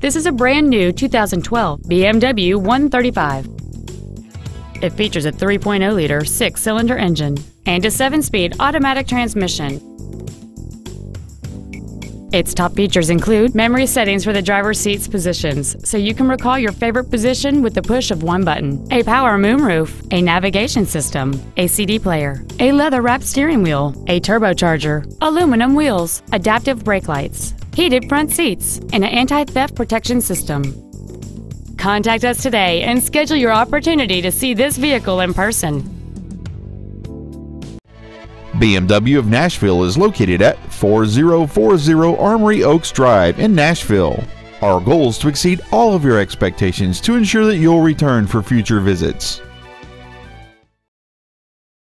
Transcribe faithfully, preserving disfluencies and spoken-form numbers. This is a brand-new two thousand twelve B M W one thirty-five. It features a three point oh liter six-cylinder engine and a seven-speed automatic transmission. Its top features include memory settings for the driver's seat's positions, so you can recall your favorite position with the push of one button, a power moonroof, a navigation system, a C D player, a leather-wrapped steering wheel, a turbocharger, aluminum wheels, adaptive brake lights, heated front seats, and an anti-theft protection system. Contact us today and schedule your opportunity to see this vehicle in person. B M W of Nashville is located at four thousand forty Armory Oaks Drive in Nashville. Our goal is to exceed all of your expectations to ensure that you'll return for future visits.